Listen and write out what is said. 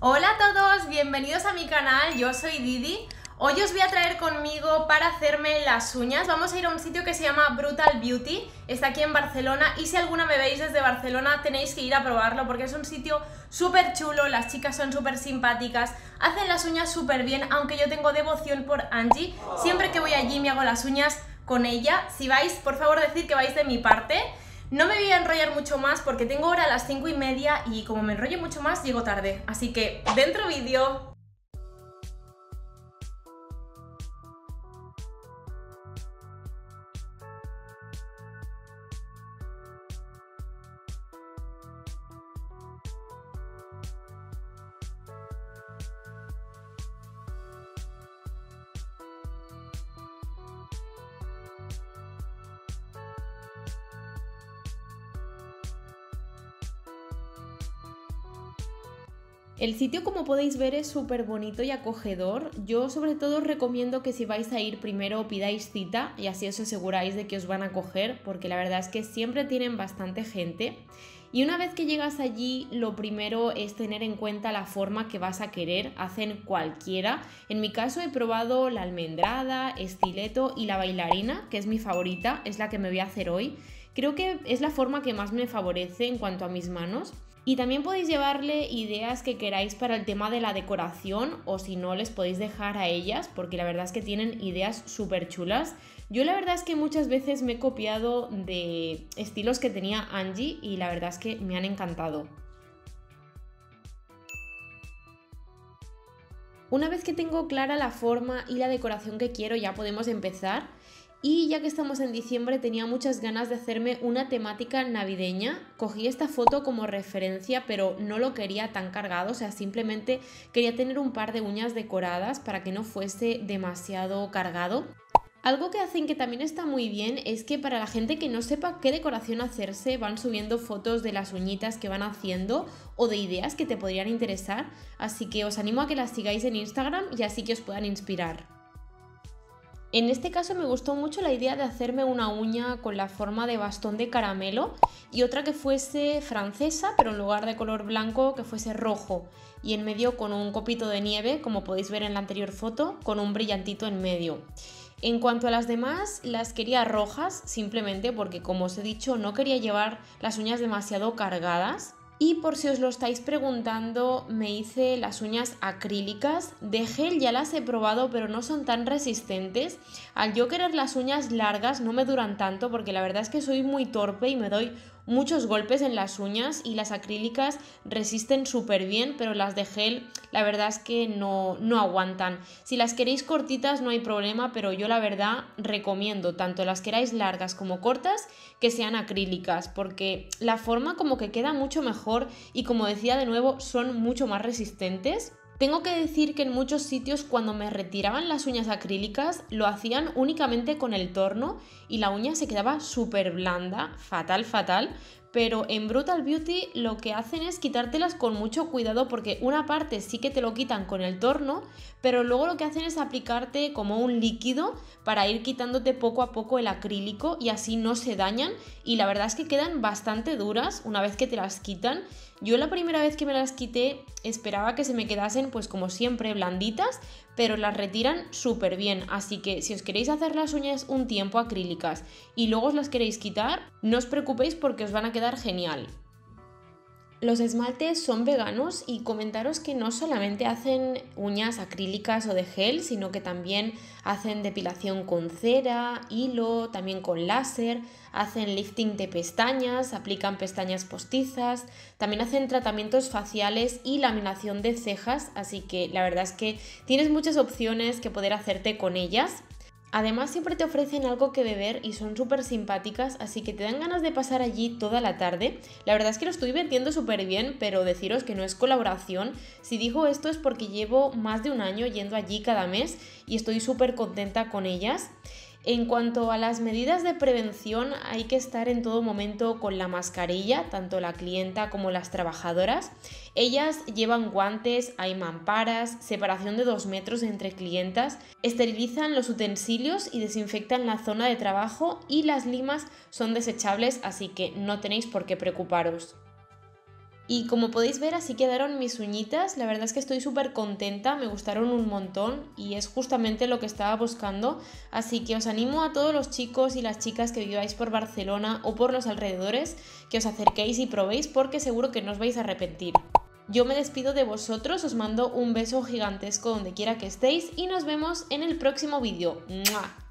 Hola a todos, bienvenidos a mi canal, yo soy Didi. Hoy os voy a traer conmigo para hacerme las uñas. Vamos a ir a un sitio que se llama Brutal Beauty, está aquí en Barcelona y si alguna me veis desde Barcelona tenéis que ir a probarlo porque es un sitio súper chulo, las chicas son súper simpáticas, hacen las uñas súper bien, aunque yo tengo devoción por Angie, siempre que voy allí me hago las uñas con ella. Si vais, por favor decid que vais de mi parte. No me voy a enrollar mucho más porque tengo ahora las 5:30 y como me enrollo mucho más llego tarde, así que dentro vídeo. El sitio, como podéis ver, es súper bonito y acogedor. Yo sobre todo os recomiendo que si vais a ir primero pidáis cita y así os aseguráis de que os van a acoger, porque la verdad es que siempre tienen bastante gente. Y una vez que llegas allí, lo primero es tener en cuenta la forma que vas a querer. Hacen cualquiera. En mi caso he probado la almendrada, estileto y la bailarina, que es mi favorita, es la que me voy a hacer hoy. Creo que es la forma que más me favorece en cuanto a mis manos. Y también podéis llevarle ideas que queráis para el tema de la decoración o si no les podéis dejar a ellas porque la verdad es que tienen ideas súper chulas. Yo la verdad es que muchas veces me he copiado de estilos que tenía Angie y la verdad es que me han encantado. Una vez que tengo clara la forma y la decoración que quiero ya podemos empezar. Y ya que estamos en diciembre tenía muchas ganas de hacerme una temática navideña, cogí esta foto como referencia pero no lo quería tan cargado, o sea simplemente quería tener un par de uñas decoradas para que no fuese demasiado cargado. Algo que hacen que también está muy bien es que para la gente que no sepa qué decoración hacerse van subiendo fotos de las uñitas que van haciendo o de ideas que te podrían interesar, así que os animo a que las sigáis en Instagram y así que os puedan inspirar. En este caso me gustó mucho la idea de hacerme una uña con la forma de bastón de caramelo y otra que fuese francesa, pero en lugar de color blanco que fuese rojo y en medio con un copito de nieve, como podéis ver en la anterior foto, con un brillantito en medio. En cuanto a las demás, las quería rojas simplemente porque, como os he dicho, no quería llevar las uñas demasiado cargadas. Y por si os lo estáis preguntando, me hice las uñas acrílicas. De gel ya las he probado, pero no son tan resistentes. Al yo querer las uñas largas no me duran tanto porque la verdad es que soy muy torpe y me doy muchos golpes en las uñas y las acrílicas resisten súper bien, pero las de gel la verdad es que no aguantan. Si las queréis cortitas no hay problema, pero yo la verdad recomiendo tanto las queráis largas como cortas que sean acrílicas porque la forma como que queda mucho mejor y como decía de nuevo son mucho más resistentes. Tengo que decir que en muchos sitios cuando me retiraban las uñas acrílicas lo hacían únicamente con el torno y la uña se quedaba súper blanda, fatal, pero en Brutal Beauty lo que hacen es quitártelas con mucho cuidado porque una parte sí que te lo quitan con el torno, pero luego lo que hacen es aplicarte como un líquido para ir quitándote poco a poco el acrílico y así no se dañan y la verdad es que quedan bastante duras una vez que te las quitan. Yo la primera vez que me las quité esperaba que se me quedasen pues como siempre blanditas, pero las retiran súper bien, así que si os queréis hacer las uñas un tiempo acrílicas y luego os las queréis quitar, no os preocupéis porque os van a quedar genial. Los esmaltes son veganos y comentaros que no solamente hacen uñas acrílicas o de gel, sino que también hacen depilación con cera, hilo, también con láser, hacen lifting de pestañas, aplican pestañas postizas, también hacen tratamientos faciales y laminación de cejas, así que la verdad es que tienes muchas opciones que poder hacerte con ellas. Además siempre te ofrecen algo que beber y son súper simpáticas, así que te dan ganas de pasar allí toda la tarde. La verdad es que lo estoy vendiendo súper bien, pero deciros que no es colaboración. Si digo esto es porque llevo más de un año yendo allí cada mes y estoy súper contenta con ellas. En cuanto a las medidas de prevención, hay que estar en todo momento con la mascarilla, tanto la clienta como las trabajadoras. Ellas llevan guantes, hay mamparas, separación de 2 metros entre clientas, esterilizan los utensilios y desinfectan la zona de trabajo y las limas son desechables, así que no tenéis por qué preocuparos. Y como podéis ver, así quedaron mis uñitas. La verdad es que estoy súper contenta, me gustaron un montón y es justamente lo que estaba buscando. Así que os animo a todos los chicos y las chicas que viváis por Barcelona o por los alrededores que os acerquéis y probéis, porque seguro que no os vais a arrepentir. Yo me despido de vosotros, os mando un beso gigantesco donde quiera que estéis y nos vemos en el próximo vídeo. ¡Mua!